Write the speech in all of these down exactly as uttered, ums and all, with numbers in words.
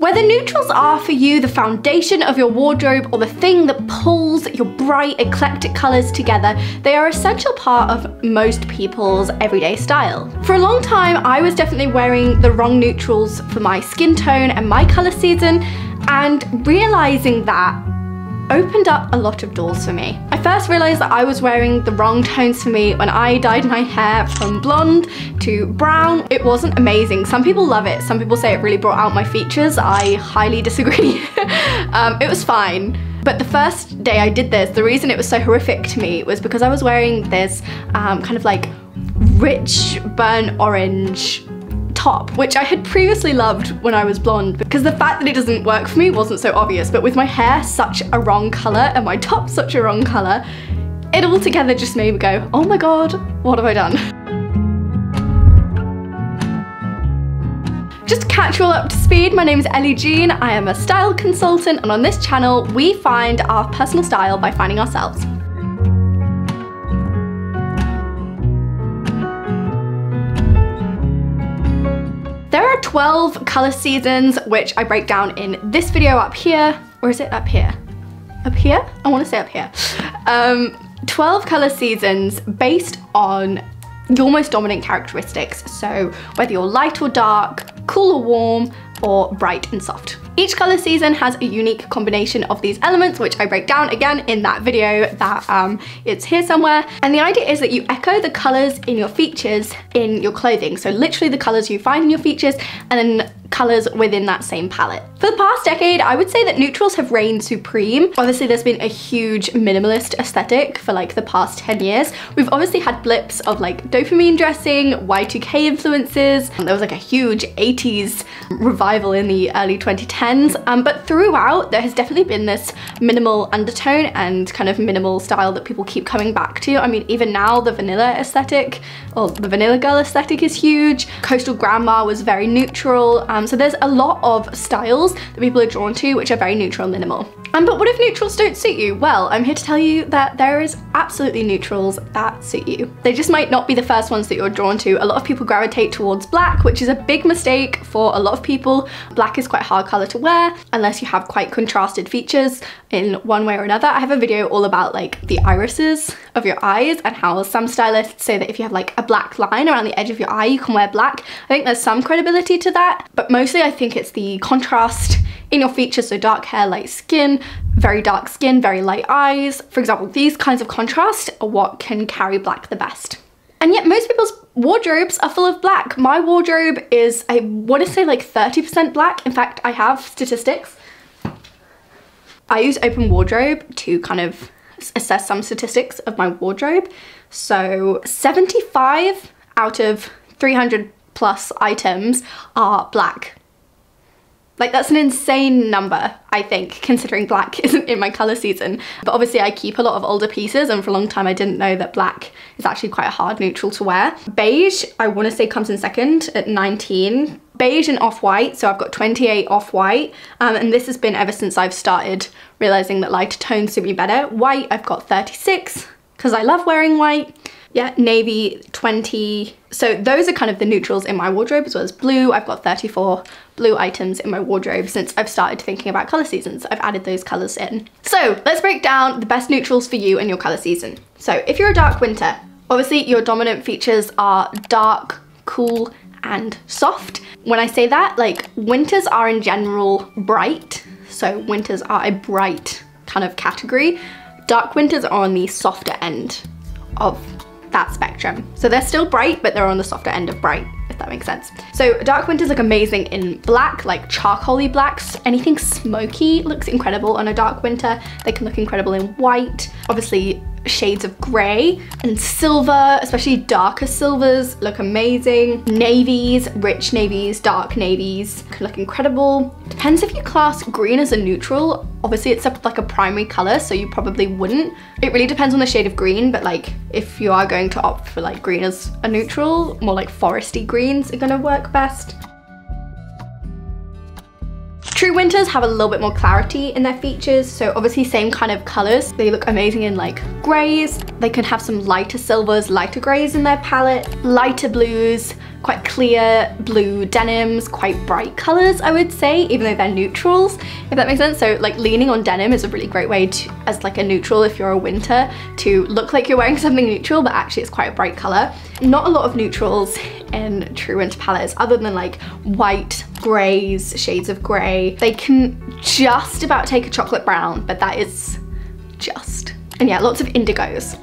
Whether neutrals are for you the foundation of your wardrobe or the thing that pulls your bright, eclectic colours together, they are an essential part of most people's everyday style. For a long time, I was definitely wearing the wrong neutrals for my skin tone and my colour season, and realising that opened up a lot of doors for me. I first realised that I was wearing the wrong tones for me when I dyed my hair from blonde to brown. It wasn't amazing. Some people love it. Some people say it really brought out my features. I highly disagree. um, it was fine. But the first day I did this, the reason it was so horrific to me was because I was wearing this um, kind of like rich burnt orange top, which I had previously loved when I was blonde, because the fact that it doesn't work for me wasn't so obvious, but with my hair such a wrong colour and my top such a wrong colour, it all together just made me go, oh my god, what have I done? Just catch you all up to speed, my name is Ellie-Jean, I am a style consultant, and on this channel we find our personal style by finding ourselves. There are twelve colour seasons, which I break down in this video up here, or is it up here? Up here? I want to say up here. Um, twelve colour seasons based on your most dominant characteristics, so whether you're light or dark, cool or warm, or bright and soft. Each colour season has a unique combination of these elements, which I break down again in that video that um, it's here somewhere. And the idea is that you echo the colours in your features in your clothing. So literally the colours you find in your features and then colours within that same palette. For the past decade, I would say that neutrals have reigned supreme. Obviously there's been a huge minimalist aesthetic for like the past ten years. We've obviously had blips of like dopamine dressing, Y two K influences. There was like a huge eighties revival in the early twenty tens. Um, but throughout there has definitely been this minimal undertone and kind of minimal style that people keep coming back to. I mean, even now the vanilla aesthetic or the vanilla girl aesthetic is huge. Coastal grandma was very neutral. Um, Um, so there's a lot of styles that people are drawn to which are very neutral and minimal. Um, but what if neutrals don't suit you? Well, I'm here to tell you that there is absolutely neutrals that suit you. They just might not be the first ones that you're drawn to. A lot of people gravitate towards black, which is a big mistake for a lot of people. Black is quite a hard colour to wear unless you have quite contrasted features in one way or another. I have a video all about like the irises of your eyes and how some stylists say that if you have like a black line around the edge of your eye, you can wear black. I think there's some credibility to that, but mostly I think it's the contrast in your features, so dark hair, light skin, very dark skin, very light eyes. For example, these kinds of contrast are what can carry black the best. And yet most people's wardrobes are full of black. My wardrobe is, I want to say like thirty percent black. In fact, I have statistics. I use Open Wardrobe to kind of assess some statistics of my wardrobe. So seventy-five out of three hundred plus items are black. Like, that's an insane number, I think, considering black isn't in my colour season. But obviously I keep a lot of older pieces, and for a long time I didn't know that black is actually quite a hard neutral to wear. Beige, I want to say, comes in second at nineteen. Beige and off-white, so I've got twenty-eight off-white, um, and this has been ever since I've started realising that lighter tones suit me better. White, I've got thirty-six, because I love wearing white. Yeah, navy, twenty. So those are kind of the neutrals in my wardrobe, as well as blue. I've got thirty-four blue items in my wardrobe since I've started thinking about colour seasons. I've added those colours in. So let's break down the best neutrals for you and your colour season. So if you're a dark winter, obviously your dominant features are dark, cool, and soft. When I say that, like, winters are in general bright. So winters are a bright kind of category. Dark winters are on the softer end of that spectrum. So they're still bright, but they're on the softer end of bright, if that makes sense. So dark winters look amazing in black, like charcoaly blacks. Anything smoky looks incredible on a dark winter. They can look incredible in white. Obviously shades of grey and silver, especially darker silvers, look amazing. Navies, rich navies, dark navies can look incredible. Depends if you class green as a neutral. Obviously it's like a primary colour, so you probably wouldn't. It really depends on the shade of green, but like if you are going to opt for like green as a neutral, more like foresty greens are going to work best. True winters have a little bit more clarity in their features, so obviously same kind of colours. They look amazing in like greys. They can have some lighter silvers, lighter greys in their palette, lighter blues, quite clear blue denims, quite bright colours I would say, even though they're neutrals, if that makes sense. So like leaning on denim is a really great way to, as like a neutral if you're a winter, to look like you're wearing something neutral but actually it's quite a bright colour. Not a lot of neutrals in true winter palettes other than like white, greys, shades of grey. They can just about take a chocolate brown, but that is just. And yeah, lots of indigos.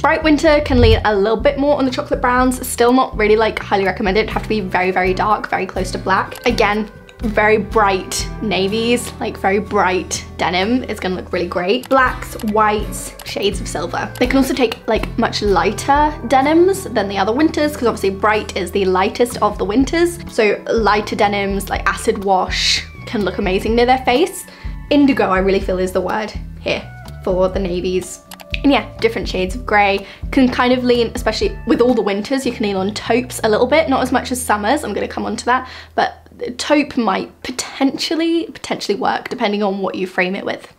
Bright winter can lean a little bit more on the chocolate browns, still not really like highly recommended. It'd have to be very, very dark, very close to black. Again, very bright navies, like very bright denim is gonna look really great. Blacks, whites, shades of silver. They can also take like much lighter denims than the other winters, because obviously bright is the lightest of the winters. So lighter denims like acid wash can look amazing near their face. Indigo I really feel is the word here for the navies. And yeah, different shades of grey can kind of lean, especially with all the winters, you can lean on taupes a little bit, not as much as summers, I'm gonna come on to that, but taupe might potentially, potentially work depending on what you frame it with.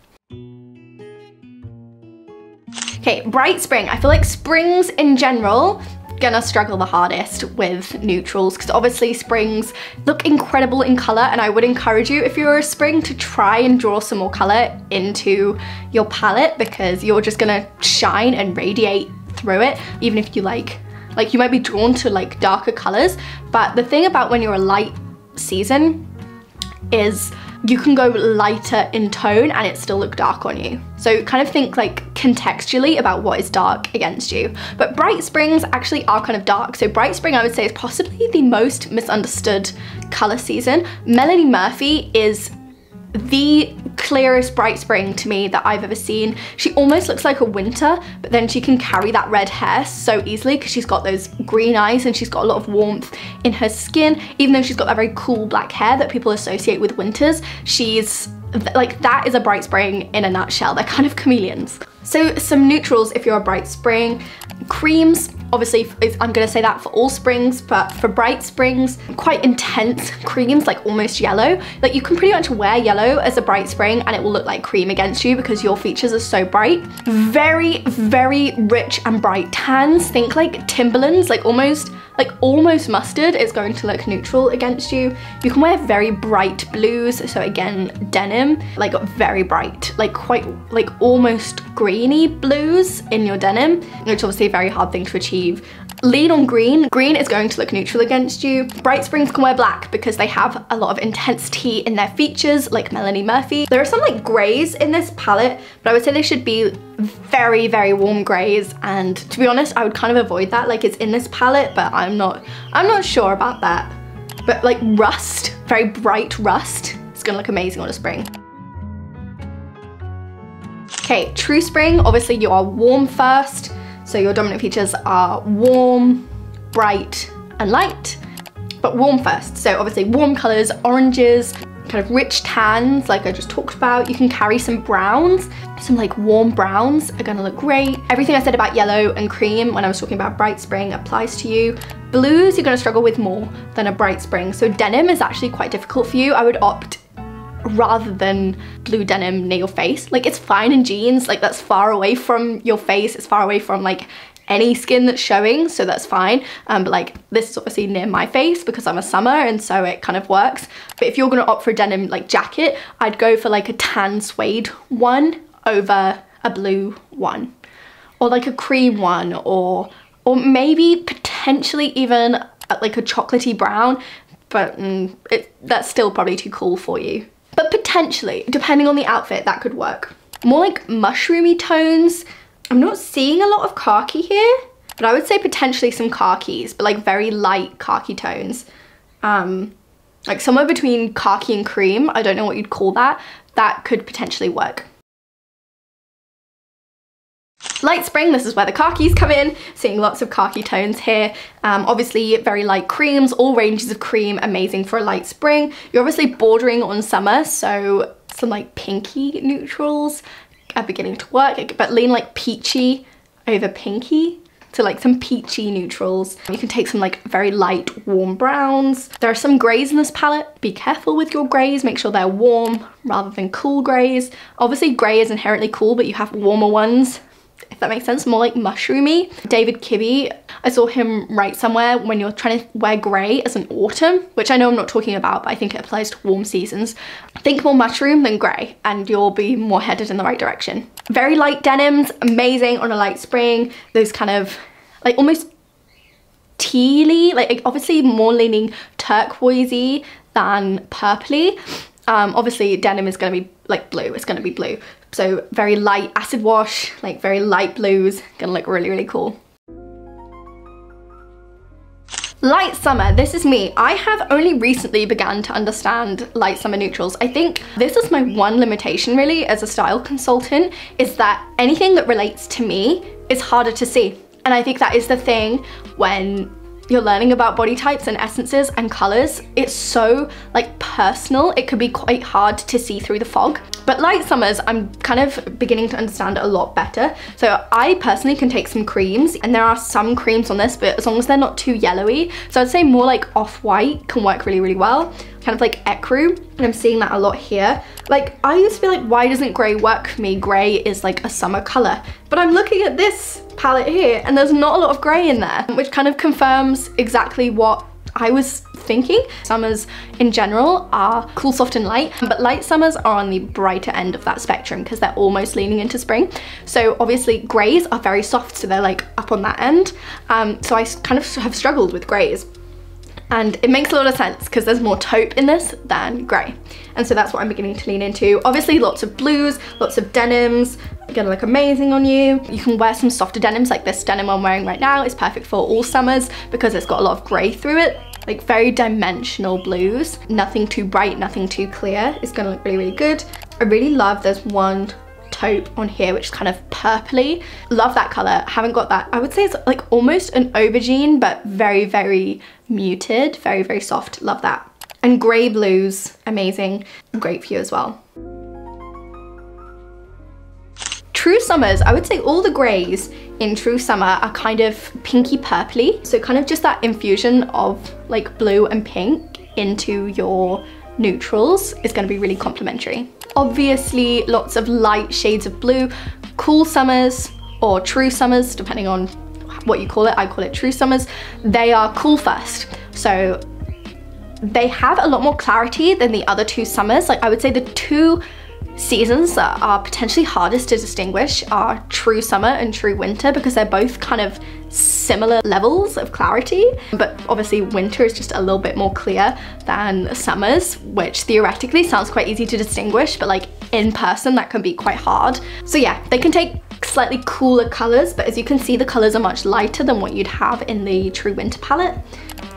Okay, bright spring. I feel like springs in general gonna struggle the hardest with neutrals, because obviously springs look incredible in color, and I would encourage you if you're a spring to try and draw some more color into your palette, because you're just gonna shine and radiate through it. Even if you like, like you might be drawn to like darker colors, but the thing about when you're a light season is you can go lighter in tone and it still look dark on you. So kind of think like contextually about what is dark against you. But bright springs actually are kind of dark. So bright spring I would say is possibly the most misunderstood color season. Melanie Murphy is the clearest bright spring to me that I've ever seen. She almost looks like a winter, but then she can carry that red hair so easily because she's got those green eyes and she's got a lot of warmth in her skin. Even though she's got that very cool black hair that people associate with winters, she's like, that is a bright spring in a nutshell. They're kind of chameleons. So some neutrals if you're a bright spring. Creams, obviously I'm gonna say that for all springs, but for bright springs, quite intense creams, like almost yellow. Like you can pretty much wear yellow as a bright spring and it will look like cream against you because your features are so bright. Very, very rich and bright tans. Think like Timberlands, like almost, like almost mustard is going to look neutral against you. You can wear very bright blues, so again, denim, like very bright, like quite, like almost greeny blues in your denim, which is obviously a very hard thing to achieve. Lean on green. Green is going to look neutral against you. Bright springs can wear black because they have a lot of intensity in their features, like Melanie Murphy. There are some like greys in this palette, but I would say they should be very, very warm greys. And to be honest, I would kind of avoid that. Like it's in this palette, but I'm not, I'm not sure about that. But like rust, very bright rust, it's gonna look amazing on a spring. Okay, true spring, obviously you are warm first. So your dominant features are warm, bright, and light, but warm first. So obviously warm colors, oranges, kind of rich tans, like I just talked about. You can carry some browns, some like warm browns are gonna look great. Everything I said about yellow and cream when I was talking about bright spring applies to you. Blues, you're gonna struggle with more than a bright spring. So denim is actually quite difficult for you. I would opt rather than blue denim near your face. Like it's fine in jeans, like that's far away from your face, it's far away from like any skin that's showing, so that's fine. Um, but like this is obviously near my face because I'm a summer and so it kind of works. But if you're gonna opt for a denim like jacket, I'd go for like a tan suede one over a blue one, or like a cream one, or or maybe potentially even like a chocolatey brown, but mm, it, that's still probably too cool for you. But potentially, depending on the outfit, that could work. More like mushroomy tones. I'm not seeing a lot of khaki here, but I would say potentially some khakis, but like very light khaki tones. Um, like somewhere between khaki and cream, I don't know what you'd call that, that could potentially work. Light spring, this is where the khakis come in. Seeing lots of khaki tones here. Um, obviously very light creams, all ranges of cream, amazing for a light spring. You're obviously bordering on summer, so some like pinky neutrals are beginning to work, but lean like peachy over pinky. So like some peachy neutrals. You can take some like very light warm browns. There are some greys in this palette. Be careful with your greys, make sure they're warm rather than cool greys. Obviously grey is inherently cool, but you have warmer ones if that makes sense, more like mushroomy. David Kibbey, I saw him write somewhere, when you're trying to wear grey as an autumn, which I know I'm not talking about, but I think it applies to warm seasons. Think more mushroom than grey and you'll be more headed in the right direction. Very light denims, amazing on a light spring, those kind of like almost tealy, like obviously more leaning turquoisey than purpley. Um, obviously denim is going to be like blue, it's going to be blue. So very light acid wash, like very light blues, going to look really, really cool. Light summer, this is me. I have only recently begun to understand light summer neutrals. I think this is my one limitation really as a style consultant, is that anything that relates to me is harder to see. And I think that is the thing when you're learning about body types and essences and colors. It's so like personal, it could be quite hard to see through the fog. But light summers, I'm kind of beginning to understand a lot better. So I personally can take some creams, and there are some creams on this, but as long as they're not too yellowy. So I'd say more like off-white can work really, really well. Kind of like ecru, and I'm seeing that a lot here. Like I used to be like, why doesn't grey work for me? Grey is like a summer colour. But I'm looking at this palette here and there's not a lot of grey in there, which kind of confirms exactly what I was thinking. Summers in general are cool, soft and light, but light summers are on the brighter end of that spectrum because they're almost leaning into spring. So obviously greys are very soft, so they're like up on that end. Um, so I kind of have struggled with greys. And it makes a lot of sense because there's more taupe in this than grey. And so that's what I'm beginning to lean into. Obviously lots of blues, lots of denims, gonna look amazing on you. You can wear some softer denims, like this denim I'm wearing right now is perfect for all summers because it's got a lot of grey through it. Like very dimensional blues, nothing too bright, nothing too clear. It's gonna look really, really good. I really love there's one taupe on here which is kind of purpley. Love that colour, haven't got that. I would say it's like almost an aubergine, but very, very muted, very, very soft, love that. And grey blues, amazing, great for you as well. True summers, I would say all the greys in true summer are kind of pinky purpley, so kind of just that infusion of like blue and pink into your neutrals is going to be really complimentary. Obviously lots of light shades of blue. Cool summers or true summers, depending on what you call it, I call it true summers, they are cool first. So they have a lot more clarity than the other two summers. Like I would say the two seasons that are potentially hardest to distinguish are true summer and true winter because they're both kind of similar levels of clarity, but obviously winter is just a little bit more clear than summers, which theoretically sounds quite easy to distinguish, but like in person that can be quite hard. So yeah, they can take slightly cooler colors, but as you can see the colors are much lighter than what you'd have in the true winter palette.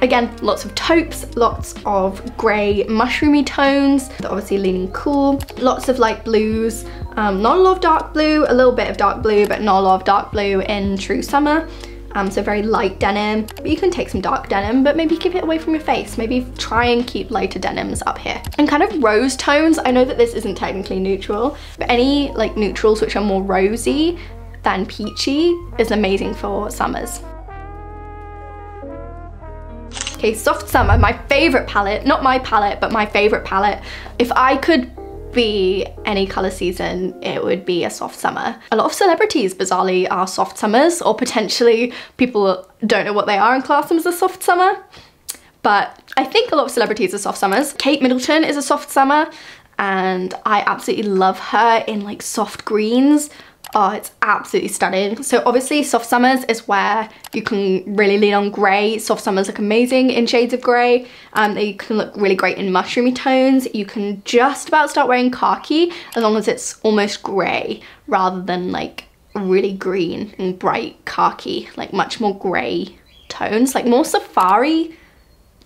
Again, lots of taupes, lots of grey mushroomy tones, they're obviously leaning cool, lots of light blues, um, not a lot of dark blue, a little bit of dark blue, but not a lot of dark blue in true summer. Um, so very light denim, but you can take some dark denim, but maybe keep it away from your face. Maybe try and keep lighter denims up here. And kind of rose tones, I know that this isn't technically neutral, but any like neutrals which are more rosy than peachy is amazing for summers. Okay, soft summer, my favorite palette, not my palette, but my favorite palette. If I could be any color season, it would be a soft summer. A lot of celebrities, bizarrely, are soft summers, or potentially people don't know what they are and class them as a soft summer. But I think a lot of celebrities are soft summers. Kate Middleton is a soft summer, and I absolutely love her in like soft greens. Oh, it's absolutely stunning. So obviously soft summers is where you can really lean on grey. Soft summers look amazing in shades of grey. Um, they can look really great in mushroomy tones. You can just about start wearing khaki as long as it's almost grey rather than like really green and bright khaki, like much more grey tones, like more safari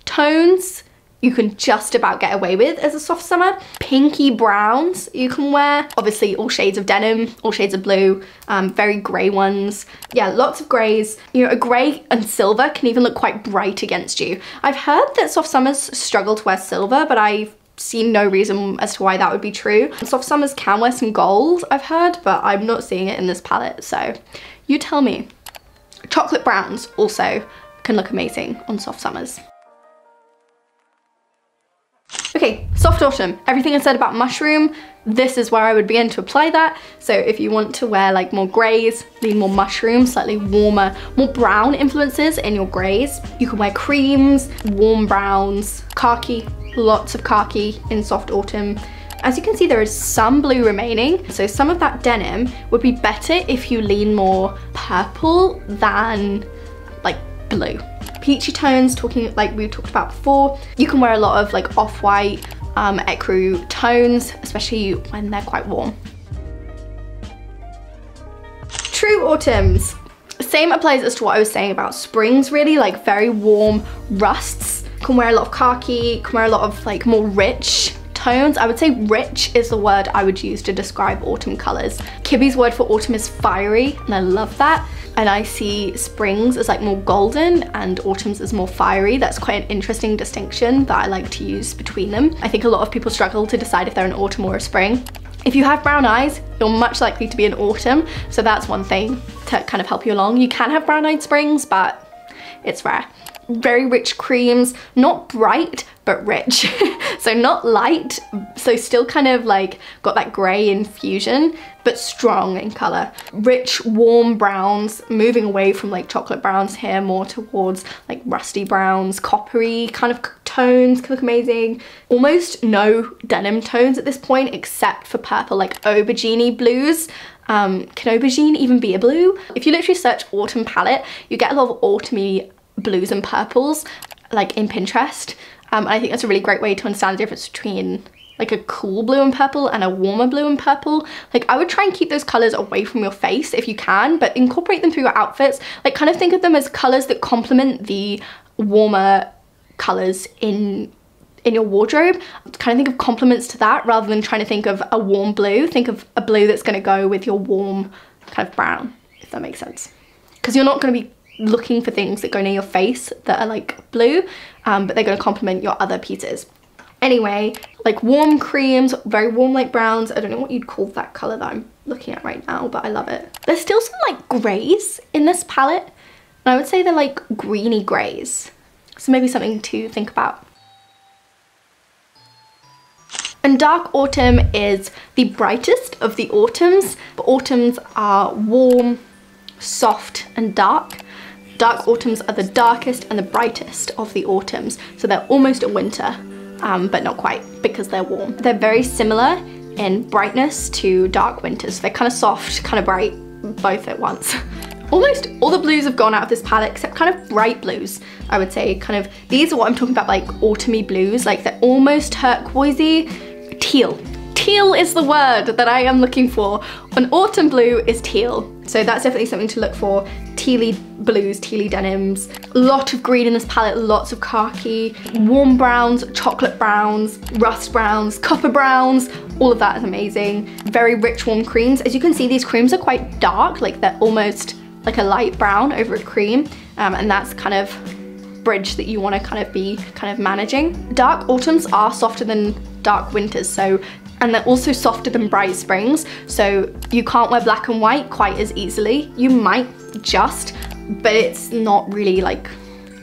tones. You can just about get away with as a soft summer. Pinky browns you can wear. Obviously all shades of denim, all shades of blue, um, very grey ones. Yeah, lots of greys. You know, a grey and silver can even look quite bright against you. I've heard that soft summers struggle to wear silver, but I've seen no reason as to why that would be true. Soft summers can wear some gold, I've heard, but I'm not seeing it in this palette, so you tell me. Chocolate browns also can look amazing on soft summers. Okay, soft autumn. Everything I said about mushroom, this is where I would begin to apply that. So if you want to wear like more greys, need more mushroom, slightly warmer, more brown influences in your greys, you can wear creams, warm browns, khaki, lots of khaki in soft autumn. As you can see, there is some blue remaining, so some of that denim would be better if you lean more purple than like blue. Peachy tones, talking like we talked about before, you can wear a lot of like off-white, um, ecru tones, especially when they're quite warm. True autumns. Same applies as to what I was saying about springs really, like very warm rusts. You can wear a lot of khaki, can wear a lot of like more rich tones. I would say rich is the word I would use to describe autumn colors. Kibbey's word for autumn is fiery, and I love that. And I see springs as like more golden and autumns as more fiery. That's quite an interesting distinction that I like to use between them. I think a lot of people struggle to decide if they're an autumn or a spring. If you have brown eyes, you're much likely to be an autumn. So that's one thing to kind of help you along. You can have brown-eyed springs, but it's rare. Very rich creams, not bright, but rich. So not light, so still kind of like got that grey infusion, but strong in colour. Rich, warm browns, moving away from like chocolate browns here, more towards like rusty browns, coppery kind of tones can look amazing. Almost no denim tones at this point, except for purple, like aubergine blues. Um, can aubergine even be a blue? If you literally search autumn palette, you get a lot of autumny blues and purples, like in Pinterest. Um, I think that's a really great way to understand the difference between like a cool blue and purple and a warmer blue and purple. Like I would try and keep those colors away from your face if you can, but incorporate them through your outfits. Like kind of think of them as colors that complement the warmer colors in in your wardrobe. Kind of think of compliments to that rather than trying to think of a warm blue. Think of a blue that's gonna go with your warm kind of brown, if that makes sense. Because you're not gonna be looking for things that go near your face that are like blue, um, but they're going to complement your other pieces. Anyway, like warm creams, very warm like browns. I don't know what you'd call that colour that I'm looking at right now, but I love it. There's still some like greys in this palette, and I would say they're like greeny greys. So maybe something to think about. And dark autumn is the brightest of the autumns, but autumns are warm, soft and dark. Dark autumns are the darkest and the brightest of the autumns. So they're almost a winter, um, but not quite because they're warm. They're very similar in brightness to dark winters. They're kind of soft, kind of bright, both at once. Almost all the blues have gone out of this palette except kind of bright blues, I would say. Kind of, these are what I'm talking about, like autumny blues, like they're almost turquoisey, teal. Teal is the word that I am looking for. An autumn blue is teal. So that's definitely something to look for. Tealy blues, tealy denims. A lot of green in this palette, lots of khaki. Warm browns, chocolate browns, rust browns, copper browns. All of that is amazing. Very rich warm creams. As you can see, these creams are quite dark. Like they're almost like a light brown over a cream. Um, and that's kind of bridge that you want to kind of be kind of managing. Dark autumns are softer than dark winters. So and they're also softer than bright springs, so you can't wear black and white quite as easily. You might just, but it's not really like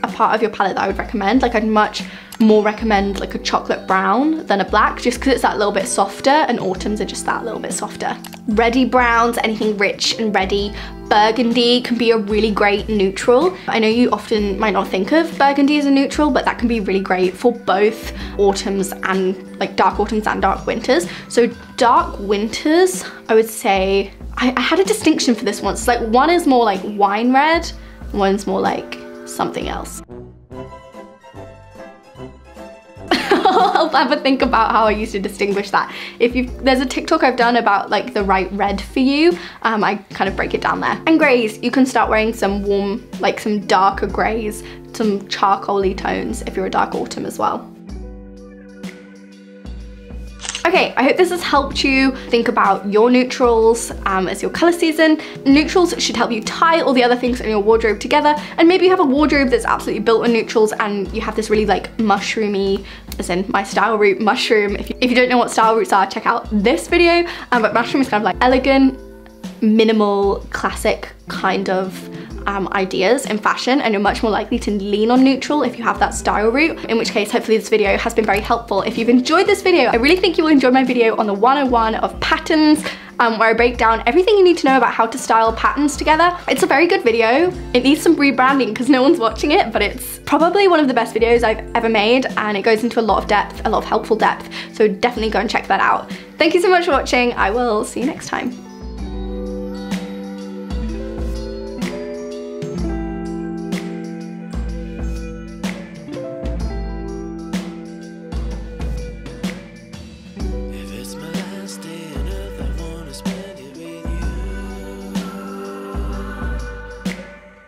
a part of your palette that I would recommend. Like I'd much more recommend like a chocolate brown than a black, just because it's that little bit softer, and autumns are just that little bit softer. Reddy browns, anything rich and reddy. Burgundy can be a really great neutral. I know you often might not think of burgundy as a neutral, but that can be really great for both autumns and like dark autumns and dark winters. So dark winters, I would say, I, I had a distinction for this once. It's like one is more like wine red, one's more like something else. I'll have a think about how I used to distinguish that. If you there's a TikTok I've done about like the right red for you. Um, I kind of break it down there. And greys, you can start wearing some warm, like some darker greys, some charcoaly tones if you're a dark autumn as well. Okay, I hope this has helped you think about your neutrals um, as your colour season. Neutrals should help you tie all the other things in your wardrobe together, and maybe you have a wardrobe that's absolutely built on neutrals and you have this really like mushroomy, as in my style root mushroom. If you, if you don't know what style roots are, check out this video. Um, but mushroom is kind of like elegant, minimal, classic kind of um, ideas in fashion, and you're much more likely to lean on neutral if you have that style route, in which case hopefully this video has been very helpful. If you've enjoyed this video, I really think you will enjoy my video on the one oh one of patterns, Um, where I break down everything you need to know about how to style patterns together. It's a very good video. It needs some rebranding because no one's watching it, but it's probably one of the best videos I've ever made, and it goes into a lot of depth, a lot of helpful depth, so definitely go and check that out. Thank you so much for watching. I will see you next time.